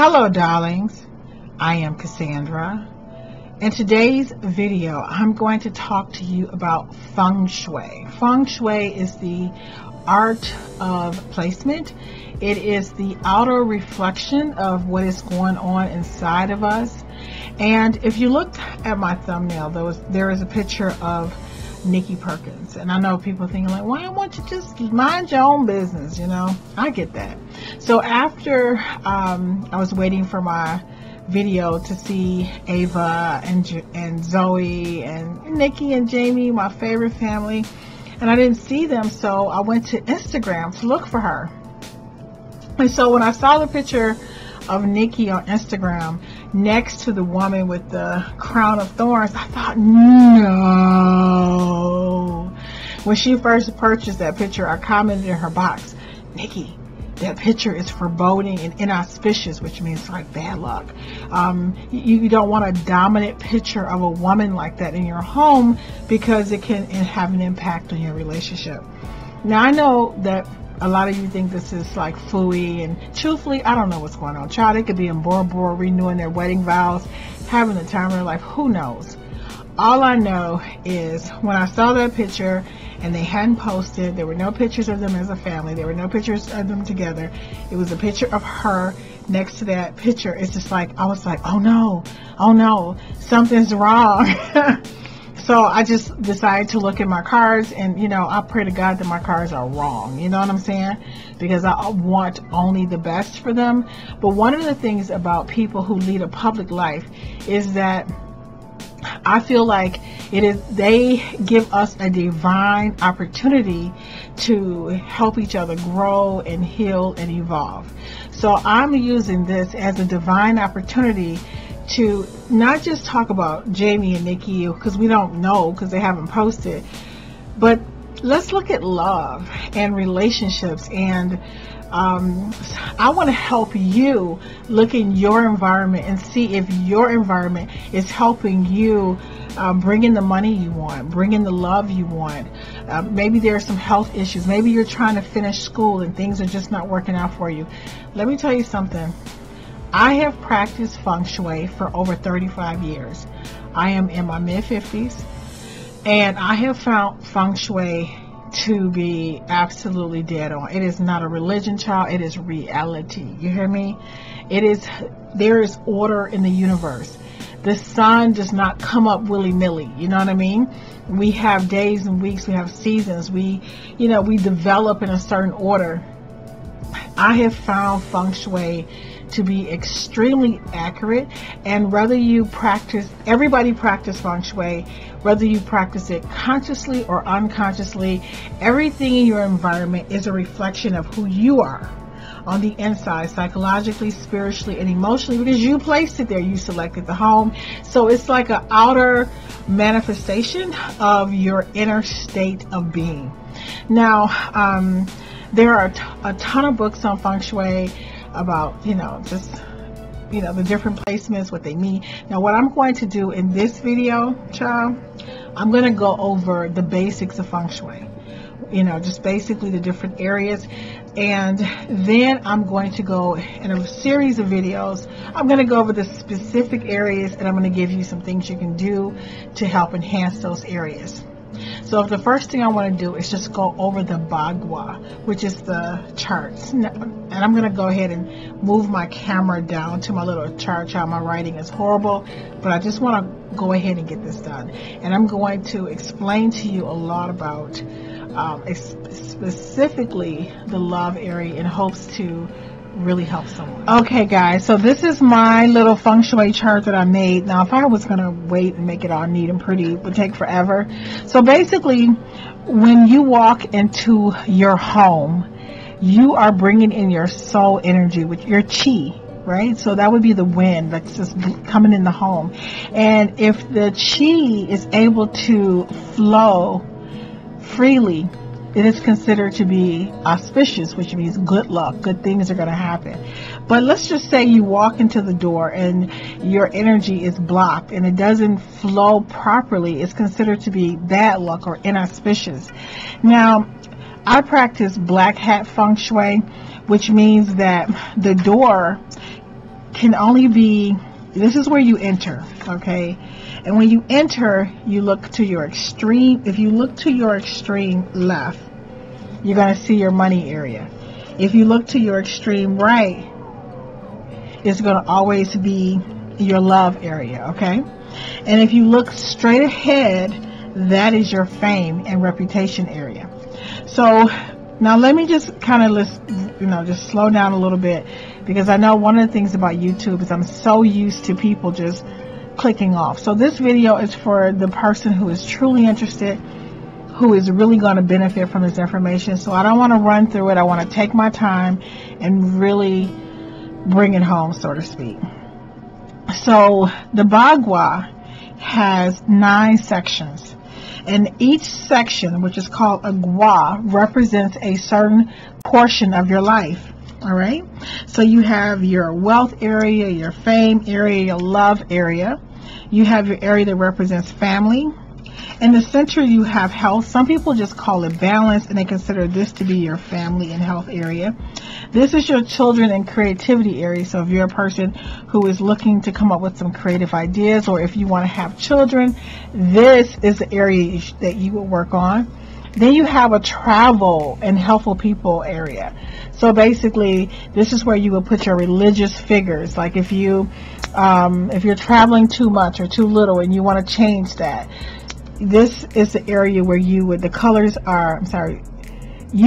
Hello darlings, I am Cassandra. In today's video, I'm going to talk to you about Feng Shui. Feng Shui is the art of placement. It is the outer reflection of what is going on inside of us. And if you looked at my thumbnail, there is a picture of Nikki Perkins, and I know people thinking like, why don't you just mind your own business? You know, I get that. So after I was waiting for my video to see Ava and Zoe and Nikki and Jamie, my favorite family, and I didn't see them, so I went to Instagram to look for her. And so when I saw the picture of Nikki on Instagram next to the woman with the crown of thorns, I thought, no. When she first purchased that picture, I commented in her box, Nikki, that picture is foreboding and inauspicious, which means like bad luck. You don't want a dominant picture of a woman like that in your home because it can have an impact on your relationship. Now I know that a lot of you think this is like phooey, and truthfully, I don't know what's going on. Child, it could be in Bora Bora renewing their wedding vows, having the time of their life, who knows? All I know is when I saw that picture and they hadn't posted, there were no pictures of them as a family, there were no pictures of them together. It was a picture of her next to that picture. It's just like, I was like, oh no, something's wrong. So I just decided to look at my cards, and you know, I pray to God that my cards are wrong, you know what I'm saying, because I want only the best for them. But one of the things about people who lead a public life is that I feel like they give us a divine opportunity to help each other grow and heal and evolve. So I'm using this as a divine opportunity to not just talk about Jamie and Nikki, because we don't know, because they haven't posted, but let's look at love and relationships. And I want to help you look in your environment and see if your environment is helping you bring in the money you want, bring in the love you want. Maybe there are some health issues. Maybe you're trying to finish school and things are just not working out for you. Let me tell you something. I have practiced Feng Shui for over 35 years. I am in my mid-50s, and I have found Feng Shui to be absolutely dead on. It is not a religion, child. It is reality. You hear me? It is. There is order in the universe. The sun does not come up willy-nilly. You know what I mean? We have days and weeks. We have seasons. We develop in a certain order. I have found Feng Shui to be extremely accurate, and whether you practice, everybody practice Feng Shui, whether you practice it consciously or unconsciously, everything in your environment is a reflection of who you are on the inside, psychologically, spiritually, and emotionally, because you placed it there, you selected the home. So it's like an outer manifestation of your inner state of being. Now, there are a ton of books on Feng Shui about, the different placements, what they mean. Now, what I'm going to do in this video, child, I'm going to go over the basics of Feng Shui, just basically the different areas. And then I'm going to go in a series of videos. I'm going to go over the specific areas, and I'm going to give you some things you can do to help enhance those areas. So the first thing I want to do is just go over the Bagua, which is the charts. And I'm going to go ahead and move my camera down to my little chart. How my writing is horrible, but I just want to go ahead and get this done. And I'm going to explain to you a lot about specifically the love area in hopes to really help someone. Okay guys, so this is my little Feng Shui chart that I made. Now if I was gonna wait and make it all neat and pretty, it would take forever. So basically, when you walk into your home, you are bringing in your soul energy with your chi, right? So that would be the wind that's just coming in the home. And if the chi is able to flow freely, it is considered to be auspicious, which means good luck, good things are going to happen. But let's just say you walk into the door and your energy is blocked and it doesn't flow properly. It's considered to be bad luck or inauspicious. Now, I practice black hat Feng Shui, which means that the door can only be, this is where you enter, okay? And when you enter, you look to your extreme. If you look to your extreme left, you're going to see your money area. If you look to your extreme right, it's going to always be your love area, okay? And if you look straight ahead, that is your fame and reputation area. So now let me just kind of just slow down a little bit, because I know one of the things about YouTube is I'm so used to people just clicking off. So this video is for the person who is truly interested, who is really going to benefit from this information. So I don't want to run through it. I want to take my time and really bring it home, so to speak. So the Bagua has 9 sections, and each section, which is called a Gua, represents a certain portion of your life. All right, so you have your wealth area, your fame area, your love area. You have your area that represents family. In the center, you have health. Some people just call it balance, and they consider this to be your family and health area. This is your children and creativity area. So if you're a person who is looking to come up with some creative ideas, or if you want to have children, this is the area that you will work on. Then you have a travel and helpful people area. So basically, this is where you will put your religious figures. Like if you're traveling too much or too little and you want to change that, this is the area where you would, you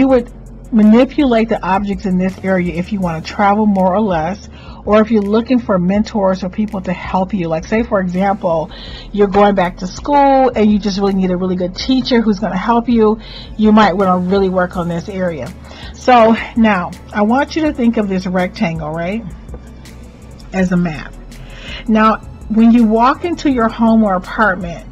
would manipulate the objects in this area if you want to travel more or less, or if you're looking for mentors or people to help you. Like say, for example, you're going back to school and you just really need a really good teacher who's going to help you. You might want to really work on this area. So now I want you to think of this rectangle, right, as a map. Now, when you walk into your home or apartment,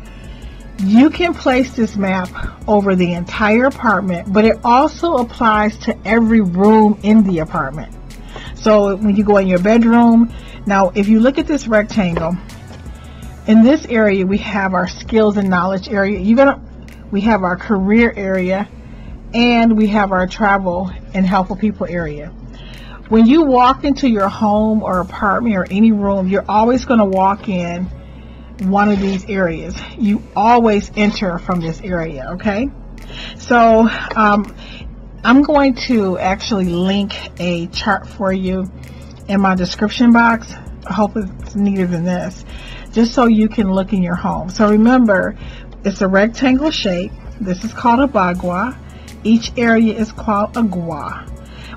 you can place this map over the entire apartment, but it also applies to every room in the apartment. So when you go in your bedroom, now if you look at this rectangle, in this area we have our skills and knowledge area. We have our career area, and we have our travel and helpful people area. When you walk into your home or apartment or any room, you're always going to walk in one of these areas. You always enter from this area, okay? So I'm going to actually link a chart for you in my description box. I hope it's neater than this, just so you can look in your home. So remember, it's a rectangle shape. This is called a Bagua. Each area is called a Gua.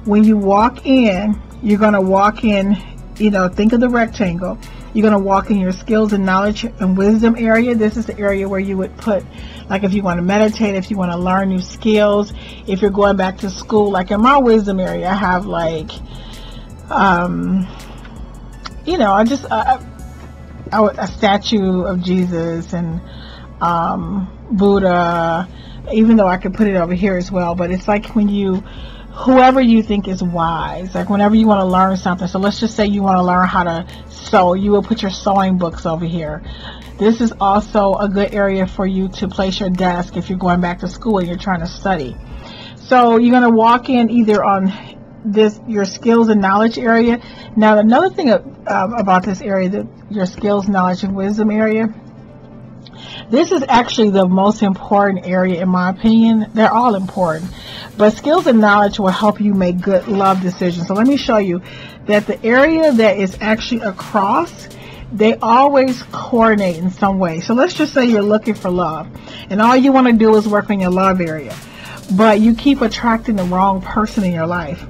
When you walk in, you're going to walk in, think of the rectangle. You're going to walk in your skills and knowledge and wisdom area. This is the area where you would put, like if you want to meditate, if you want to learn new skills, if you're going back to school. Like in my wisdom area, I have like, a statue of Jesus and Buddha, even though I could put it over here as well. But it's like when you, whoever you think is wise, like whenever you want to learn something. So let's just say you want to learn how to sew, you will put your sewing books over here. This is also a good area for you to place your desk if you're going back to school and you're trying to study. So you're going to walk in either on this, your skills and knowledge area. Now another thing about this area, your skills, knowledge, and wisdom area, this is actually the most important area in my opinion. They're all important, but skills and knowledge will help you make good love decisions. So let me show you that the area that is actually across, they always coordinate in some way. So let's just say you're looking for love, and all you want to do is work on your love area, but you keep attracting the wrong person in your life.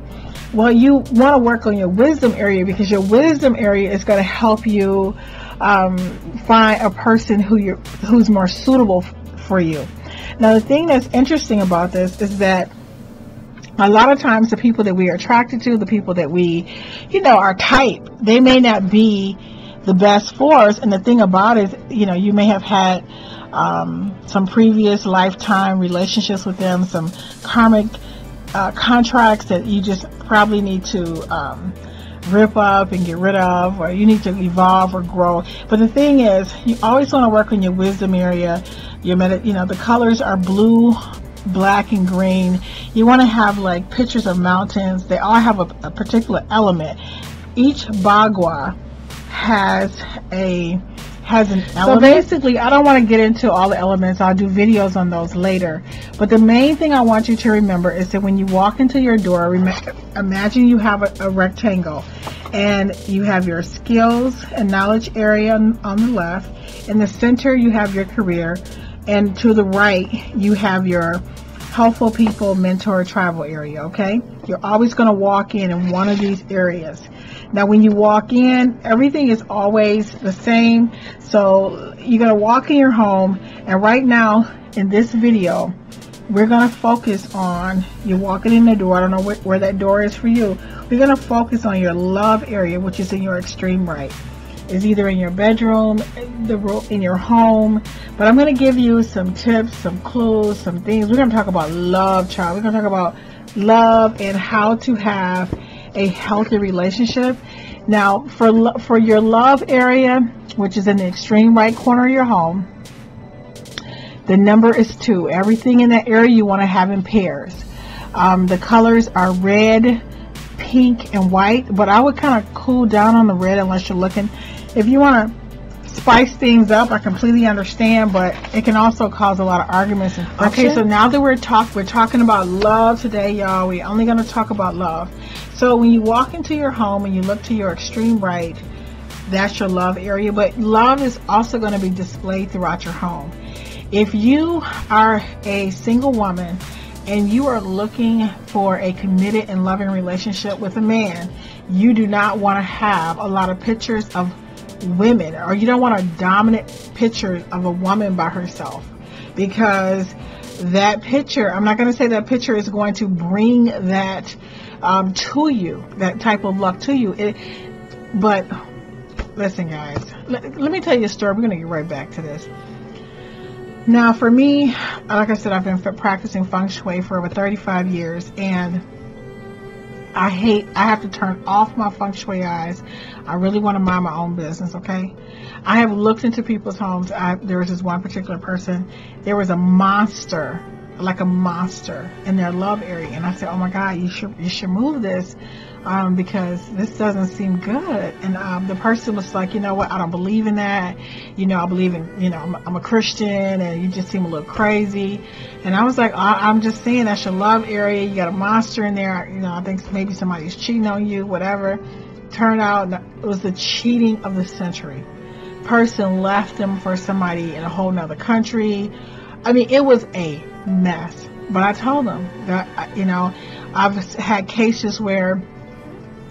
Well, you want to work on your wisdom area, because your wisdom area is going to help you find a person who's more suitable for you. Now, the thing that's interesting about this is that a lot of times the people that we are attracted to, the people that we, our type, they may not be the best for us. And the thing about it is, you may have had some previous lifetime relationships with them, some karmic contracts that you just probably need to rip up and get rid of, or you need to evolve or grow. But the thing is, you always want to work on your wisdom area. The colors are blue, black, and green. You want to have like pictures of mountains. They all have a particular element. Each Bagua has an element. So basically, I don't want to get into all the elements. I'll do videos on those later. But the main thing I want you to remember is that when you walk into your door, remember, imagine you have a rectangle, and you have your skills and knowledge area on the left. In the center, you have your career, and to the right, you have your helpful people, mentor, travel area, okay? You're always going to walk in one of these areas. Now, when you walk in, everything is always the same. So you're going to walk in your home. And right now, in this video, we're going to focus on, you're walking in the door. I don't know where that door is for you. We're going to focus on your love area, which is in your extreme right. It's either in your bedroom, in your home. But I'm going to give you some tips, some clues, some things. We're going to talk about love, child. We're going to talk about love and how to have a healthy relationship. Now, for your love area, which is in the extreme right corner of your home, the number is 2. Everything in that area you want to have in pairs. The colors are red, pink, and white, but I would kind of cool down on the red unless you're looking. If you want to spice things up, I completely understand, but it can also cause a lot of arguments and friction. Okay, so now that we're talking about love today, y'all. We're only going to talk about love. So when you walk into your home and you look to your extreme right, that's your love area. But love is also going to be displayed throughout your home. If you are a single woman and you are looking for a committed and loving relationship with a man, you do not want to have a lot of pictures of women, or you don't want a dominant picture of a woman by herself, because that picture, I'm not going to say that picture is going to bring that to you, that type of luck to you. But listen, guys, let me tell you a story. We're going to get right back to this. Now, for me, like I said, I've been practicing Feng Shui for over 35 years, and I have to turn off my Feng Shui eyes. I really want to mind my own business, okay? I have looked into people's homes. There was this one particular person. There was a monster, like a monster, in their love area. And I said, oh, my God, you should move this because this doesn't seem good. And the person was like, you know what, I don't believe in that. You know, I believe in, you know, I'm a Christian, and you just seem a little crazy. And I was like, I'm just saying that's your love area. You got a monster in there. You know, I think maybe somebody's cheating on you, whatever. Turned out it was the cheating of the century. Person left them for somebody in a whole nother country. I mean, it was a mess. But I told them that, you know, I've had cases where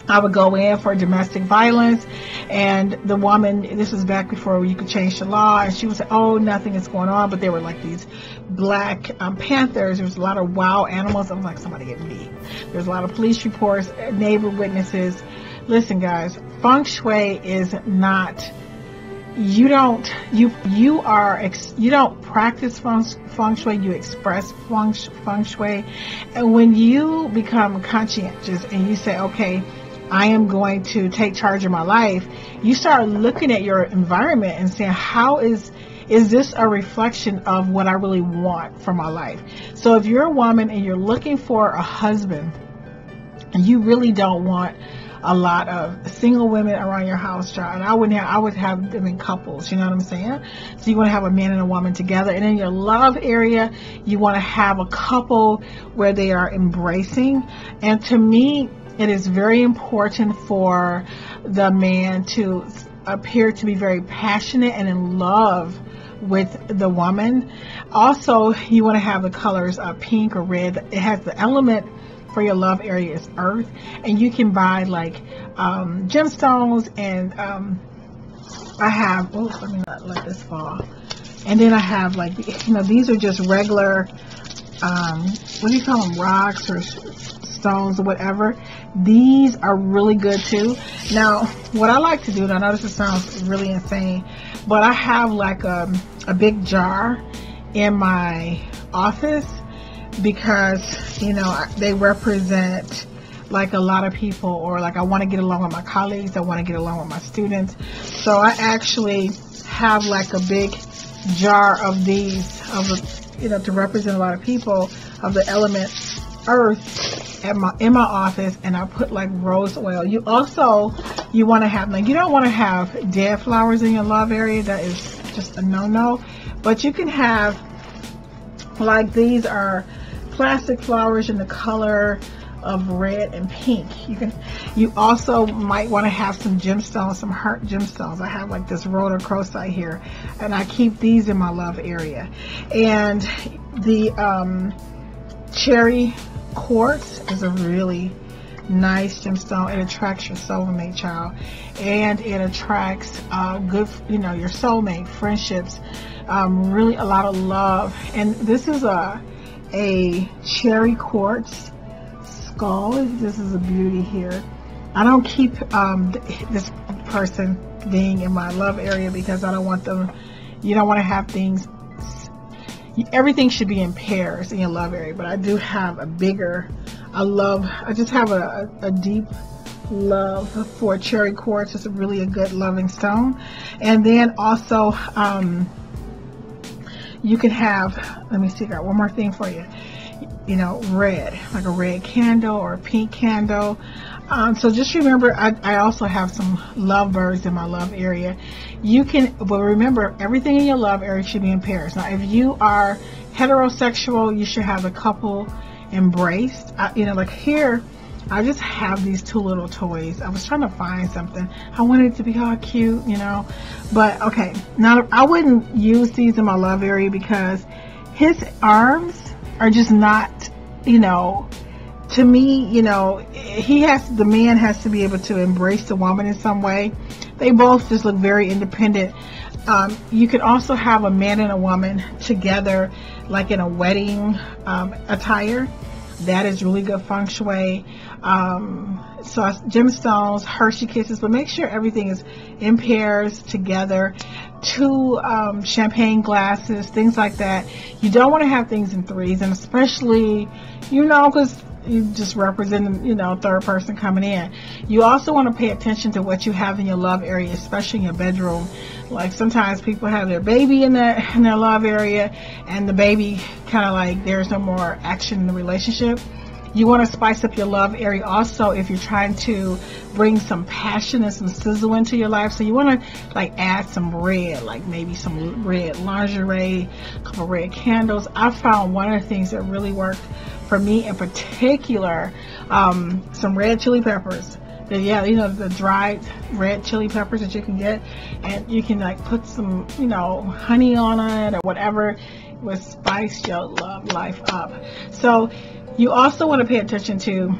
I would go in for domestic violence, and the woman, this was back before you could change the law, and she was like, oh, nothing is going on. But there were like these black panthers. There was a lot of wild animals. I'm like, somebody get beat. There's a lot of police reports, neighbor witnesses. Listen, guys, Feng Shui is not, you don't practice Feng Shui, you express Feng Shui. And when you become conscientious and you say, okay, I am going to take charge of my life, you start looking at your environment and saying, how is this a reflection of what I really want for my life? So if you're a woman and you're looking for a husband, and you really don't want a lot of single women around your house, child. I would have them in couples, you know what I'm saying? So you want to have a man and a woman together. And in your love area, you want to have a couple where they are embracing. And to me, it is very important for the man to appear to be very passionate and in love with the woman. Also, you want to have the colors pink or red. It has the element for your love area is earth, and you can buy like gemstones, and I have, oh, let me not let this fall. And then I have, like, you know, these are just regular what do you call them, rocks or stones or whatever. These are really good too. Now, what I like to do, and I know this sounds really insane, but I have like a big jar in my office, because, you know, they represent like a lot of people, or like I want to get along with my colleagues, I want to get along with my students. So I actually have like a big jar of these, you know, to represent a lot of people of the element earth. at in my office, and I put like rose oil. You also, you want to have, like, you don't want to have dead flowers in your love area. That is just a no-no. But you can have, like, these are plastic flowers in the color of red and pink. You also might want to have some gemstones, some heart gemstones. I have like this rhodochrosite here, and I keep these in my love area. And the cherry quartz is a really nice gemstone. It attracts your soulmate, child, and it attracts good, you know, your soulmate, friendships, really a lot of love. And this is a cherry quartz skull. This is a beauty here. I don't keep this person being in my love area because I don't want them. You don't want to have things. Everything should be in pairs in your love area, but I do have a bigger, I just have a deep love for cherry quartz. It's really a good loving stone. And then also, you can have, let me figure out one more thing for you. You know, red, like a red candle or a pink candle. So just remember, I also have some lovebirds in my love area. You can, but remember, everything in your love area should be in pairs. Now, if you are heterosexual, you should have a couple embraced. You know, like here, I just have these two little toys. I was trying to find something. I wanted it to be all cute, you know. But, okay, now I wouldn't use these in my love area because his arms are just not, you know, to me, you know, the man has to be able to embrace the woman in some way. They both just look very independent. You could also have a man and a woman together, like in a wedding attire. That is really good feng shui. So gemstones, Hershey Kisses, but make sure everything is in pairs together. 2 champagne glasses, things like that. You don't want to have things in threes, and especially, you know, because you just represent, you know, third person coming in. You also want to pay attention to what you have in your love area, especially in your bedroom. Like sometimes people have their baby in their love area, and the baby kind of like, there's no more action in the relationship. You want to spice up your love area also if you're trying to bring some passion and some sizzle into your life. So you want to like add some red, like maybe some red lingerie, a couple red candles. I found one of the things that really worked for me in particular, some red chili peppers. Yeah, you know, the dried red chili peppers that you can get, and you can like put some, you know, honey on it or whatever. It would spice your love life up. So you also want to pay attention to,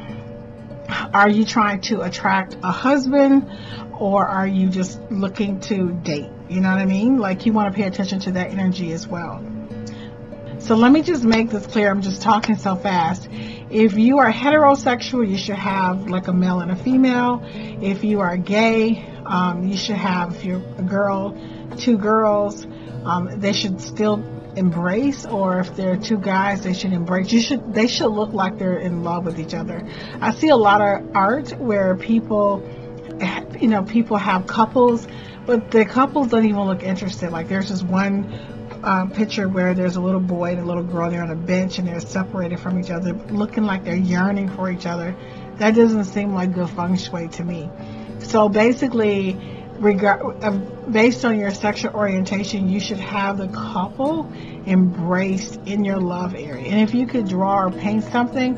are you trying to attract a husband, or are you just looking to date? You know what I mean? Like, you want to pay attention to that energy as well. So let me just make this clear. I'm just talking so fast. If you are heterosexual, you should have like a male and a female. If you are gay, you should have, if you're a girl, 2 girls. They should still embrace, or if there are 2 guys, they should embrace. They should look like they're in love with each other. I see a lot of art where people, you know, people have couples, but the couples don't even look interested. Like there's just one picture where there's a little boy and a little girl, they're on a bench and they're separated from each other, looking like they're yearning for each other. That doesn't seem like good feng shui to me. So basically, based on your sexual orientation, you should have the couple embraced in your love area. And if you could draw or paint something,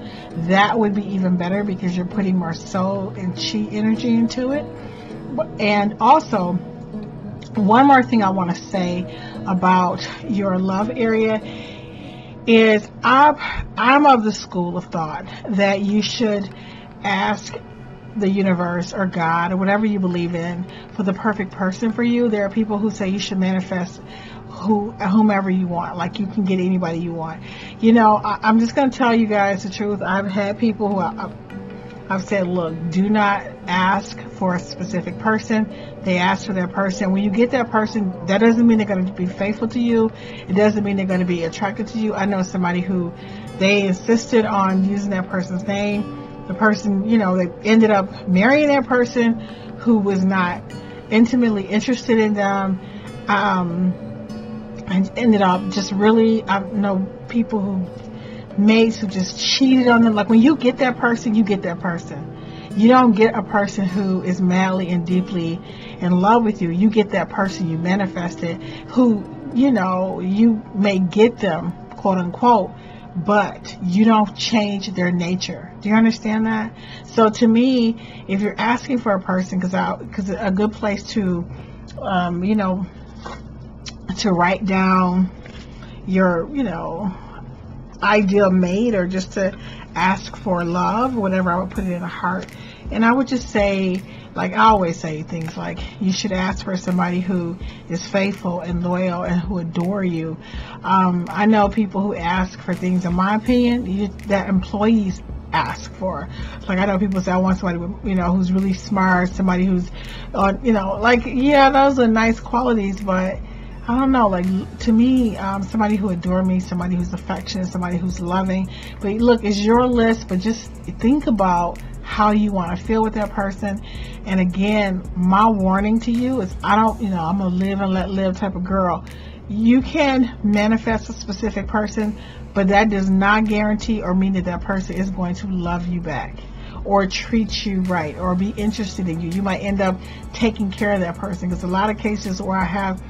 that would be even better because you're putting more soul and chi energy into it. And also, one more thing I want to say about your love area is I'm of the school of thought that you should ask the universe or God or whatever you believe in for the perfect person for you. There are people who say you should manifest whomever you want, like you can get anybody you want. You know, I'm just going to tell you guys the truth. I've had people who I've said, look, do not ask for a specific person. They ask for that person. When you get that person, that doesn't mean they're going to be faithful to you. It doesn't mean they're going to be attracted to you. I know somebody who they insisted on using that person's name. The person, you know, they ended up marrying that person who was not intimately interested in them. And ended up just really, I know people who maids who just cheated on them. Like, when you get that person, you get that person. You don't get a person who is madly and deeply in love with you. You get that person you manifested, who, you know, you may get them, quote unquote, but you don't change their nature. Do you understand that? So to me, if you're asking for a person, because a good place to, you know, to write down your, you know, ideal mate, or just to ask for love, whatever, I would put it in a heart. And I would just say, like, I always say things like, you should ask for somebody who is faithful and loyal and who adore you. I know people who ask for things, in my opinion, that employees ask for. Like, I know people say, I want somebody with, you know, who's really smart, somebody who's, you know, like, yeah, those are nice qualities, but I don't know, like, to me, somebody who adore me, somebody who's affectionate, somebody who's loving. But look, it's your list, but just think about how you want to feel with that person. And again, my warning to you is, I don't, you know, I'm a live and let live type of girl. You can manifest a specific person, but that does not guarantee or mean that that person is going to love you back, or treat you right, or be interested in you. You might end up taking care of that person, because a lot of cases where I have,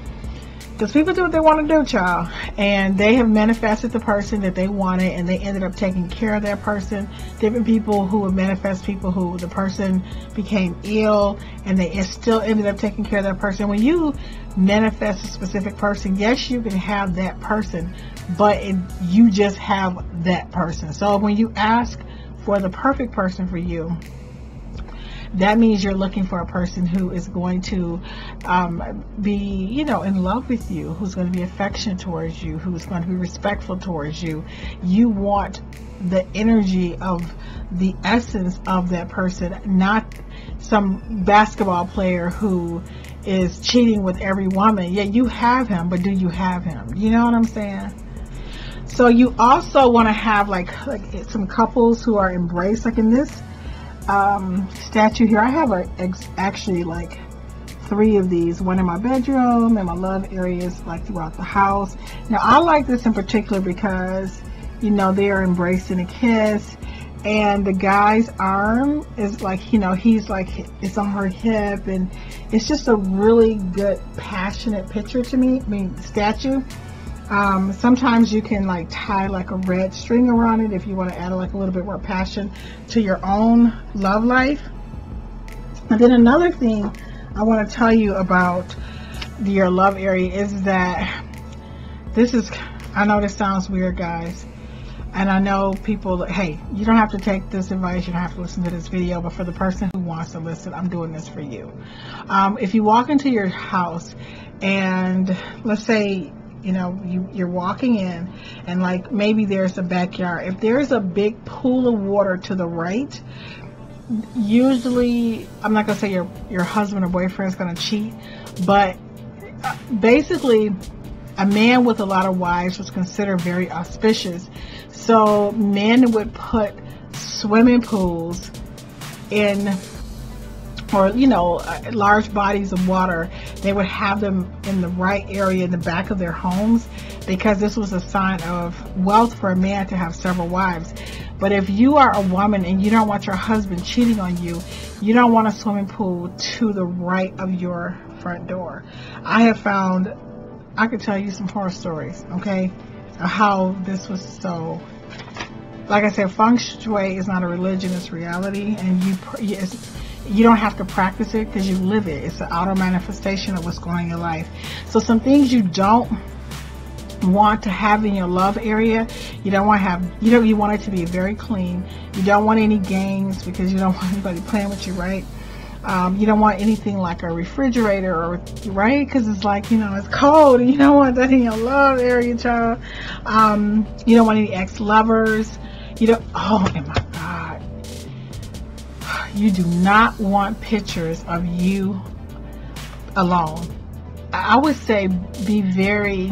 because people do what they want to do, child, and they have manifested the person that they wanted, and they ended up taking care of that person. Different people who would manifest people who the person became ill, and they still ended up taking care of that person. When you manifest a specific person, yes, you can have that person, but you just have that person. So when you ask for the perfect person for you, that means you're looking for a person who is going to be, you know, in love with you, who's going to be affectionate towards you, who's going to be respectful towards you. You want the energy of the essence of that person, not some basketball player who is cheating with every woman. Yeah, you have him, but do you have him? You know what I'm saying? So you also want to have like some couples who are embraced, like in this statue here. I have actually like 3 of these, one in my bedroom and my love areas, like throughout the house. Now I like this in particular because, you know, they are embraced in a kiss, and the guy's arm is like, you know, he's like, it's on her hip, and it's just a really good passionate picture to me, I mean statue. Sometimes you can like tie like a red string around it if you want to add like a little bit more passion to your own love life. And then another thing I want to tell you about your love area is that this is, I know this sounds weird, guys, and I know people, hey, you don't have to take this advice, you don't have to listen to this video, but for the person who wants to listen, I'm doing this for you. If you walk into your house and let's say, you know, you're walking in, and like maybe there's a backyard. If there's a big pool of water to the right, usually, I'm not going to say your husband or boyfriend is going to cheat, but basically a man with a lot of wives was considered very auspicious. So men would put swimming pools in, or, you know, large bodies of water, they would have them in the right area in the back of their homes, because this was a sign of wealth for a man to have several wives. But if you are a woman and you don't want your husband cheating on you, you don't want a swimming pool to the right of your front door. I have found, I could tell you some horror stories, okay, of how this was so. Like I said, Feng Shui is not a religion, it's reality, and you don't have to practice it because you live it. It's an outer manifestation of what's going on in your life. So some things you don't want to have in your love area, you don't want to have, you know, you want it to be very clean. You don't want any games because you don't want anybody playing with you, right? You don't want anything like a refrigerator, or right, because it's like, you know, it's cold and you don't want that in your love area, child. You don't want any ex-lovers. You don't, oh my God, you do not want pictures of you alone. I would say be very,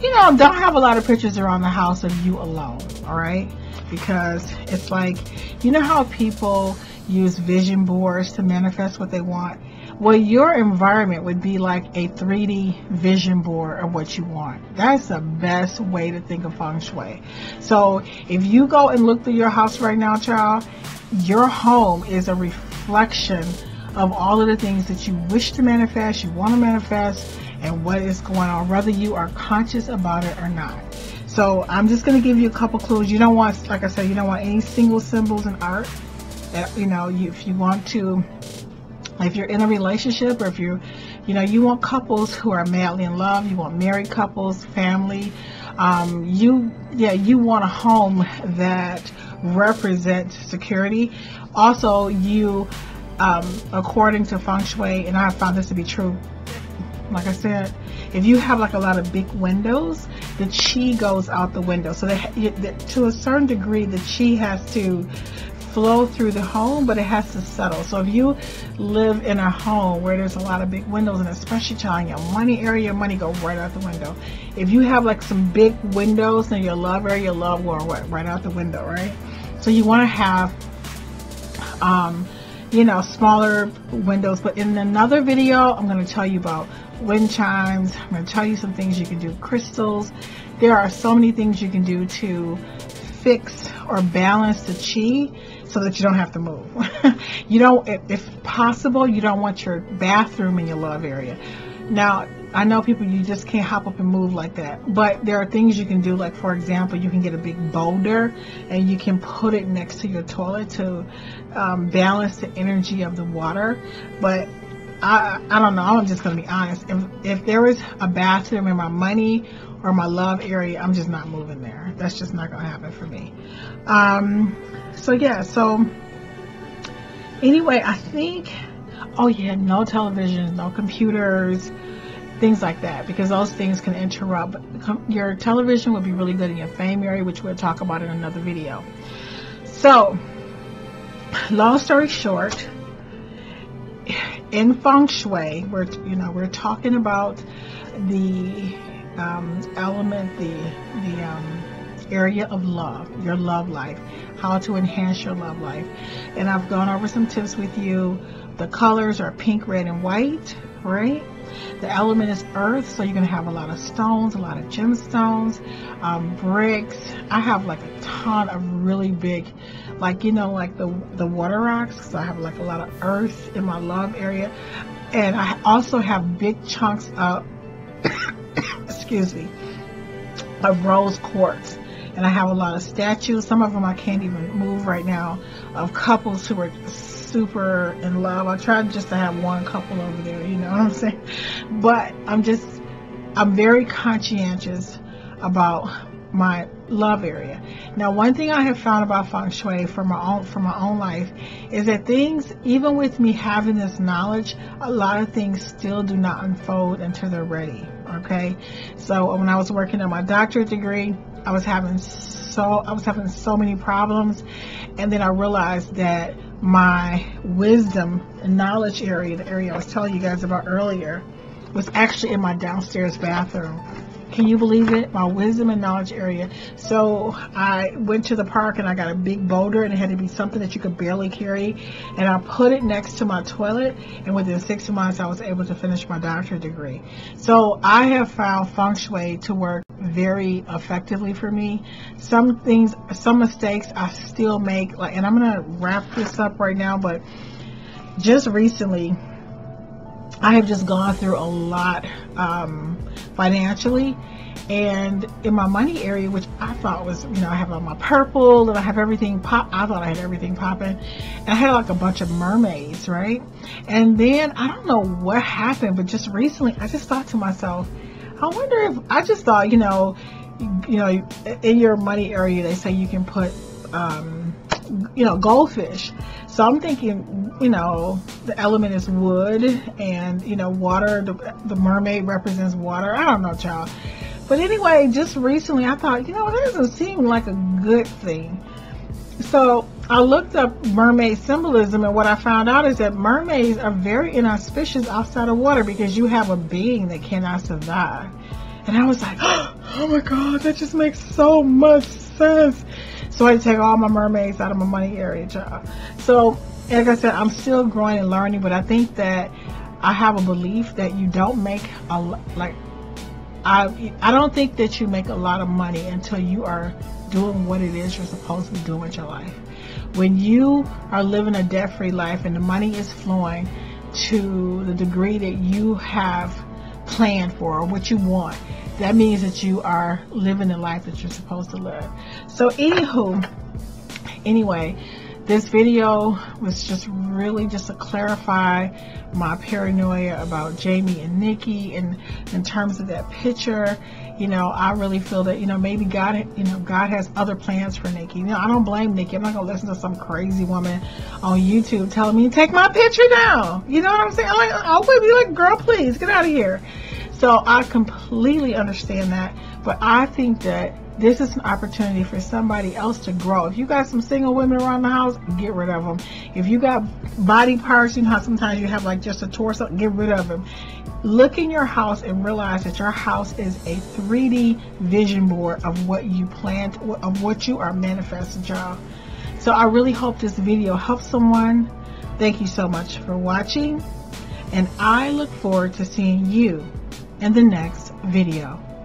you know, don't have a lot of pictures around the house of you alone, all right? because it's like, you know how people use vision boards to manifest what they want? Well, your environment would be like a 3D vision board of what you want. That's the best way to think of feng shui. So if you go and look through your house right now, child, your home is a reflection of all of the things that you wish to manifest, you want to manifest, and what is going on, whether you are conscious about it or not. So I'm just going to give you a couple clues. You don't want, like I said, you don't want any single symbols in art. You know, if you want to, if you're in a relationship, or if you're, you know, you want couples who are madly in love, you want married couples, family, you want a home that represents security. Also, you, according to feng shui, and I found this to be true, like I said, if you have like a lot of big windows, the chi goes out the window. So that to a certain degree, the chi has to flow through the home, but it has to settle. So if you live in a home where there's a lot of big windows, and especially in your money area, your money go right out the window. If you have like some big windows in your love area, your love will go right out the window, right? So you want to have, you know, smaller windows. But in another video, I'm going to tell you about wind chimes. I'm going to tell you some things you can do, crystals. There are so many things you can do to fix or balance the chi, so that you don't have to move. You don't, if possible, you don't want your bathroom in your love area. Now, I know people, you just can't hop up and move like that, but there are things you can do. Like, for example, you can get a big boulder and you can put it next to your toilet to balance the energy of the water. But I don't know, I'm just going to be honest. If there is a bathroom in my money or my love area, I'm just not moving there. That's just not going to happen for me. So yeah, so anyway, I think, oh yeah, no television, no computers, things like that, because those things can interrupt. Your television would be really good in your fame area, which we'll talk about in another video. So, long story short, in feng shui, we're talking about the element, the area of love, your love life, how to enhance your love life. And I've gone over some tips with you. The colors are pink, red, and white, right? The element is earth, so you're going to have a lot of stones, a lot of gemstones, bricks. I have like a ton of really big, like, you know, like the water rocks, because I have like a lot of earth in my love area. And I also have big chunks of, excuse me, of rose quartz. And I have a lot of statues, some of them I can't even move right now, of couples who are super in love. I tried just to have one couple over there, you know what I'm saying? But I'm very conscientious about my love area. Now, one thing I have found about feng shui for my own life is that things, even with me having this knowledge, a lot of things still do not unfold until they're ready. Okay, so when I was working on my doctorate degree, I was having so many problems, and then I realized that my wisdom and knowledge area, the area I was telling you guys about earlier, was actually in my downstairs bathroom. Can you believe it? My wisdom and knowledge area. So I went to the park and I got a big boulder, and it had to be something that you could barely carry, and I put it next to my toilet, and within 6 months I was able to finish my doctorate degree. So I have found feng shui to work very effectively for me. Some things, some mistakes I still make, like, and I'm going to wrap this up right now, but just recently I have just gone through a lot financially and in my money area, which I thought was, you know, I have all my purple and I have everything pop. I thought I had everything popping, and I had like a bunch of mermaids, right? And then I don't know what happened, but just recently I just thought to myself, I wonder if I just thought, you know, in your money area they say you can put you know, goldfish. So I'm thinking, you know, the element is wood, and, you know, water, the mermaid represents water. I don't know, child. But anyway, just recently I thought, you know, that doesn't seem like a good thing. So I looked up mermaid symbolism, and what I found out is that mermaids are very inauspicious outside of water, because you have a being that cannot survive. And I was like, oh my God, that just makes so much sense. So I take all my mermaids out of my money area, y'all. So like I said, I'm still growing and learning, but I think that I have a belief that you don't make a I don't think that you make a lot of money until you are doing what it is you're supposed to be doing with your life. When you are living a debt-free life and the money is flowing to the degree that you have planned for or what you want, that means that you are living the life that you're supposed to live. So anyway, this video was just really just to clarify my paranoia about Jamie and Nikki, and in terms of that picture, you know, I really feel that, you know, maybe God, you know, God has other plans for Nikki. You know, I don't blame Nikki. I'm not gonna listen to some crazy woman on YouTube telling me, take my picture down. You know what I'm saying? Like, I would be like, girl, please get out of here. So I completely understand that, but I think that this is an opportunity for somebody else to grow. If you got some single women around the house, get rid of them. If you got body parts, you know how sometimes you have like just a torso, get rid of them. Look in your house and realize that your house is a 3D vision board of what you planned, of what you are manifesting, y'all. So I really hope this video helps someone. Thank you so much for watching, and I look forward to seeing you in the next video.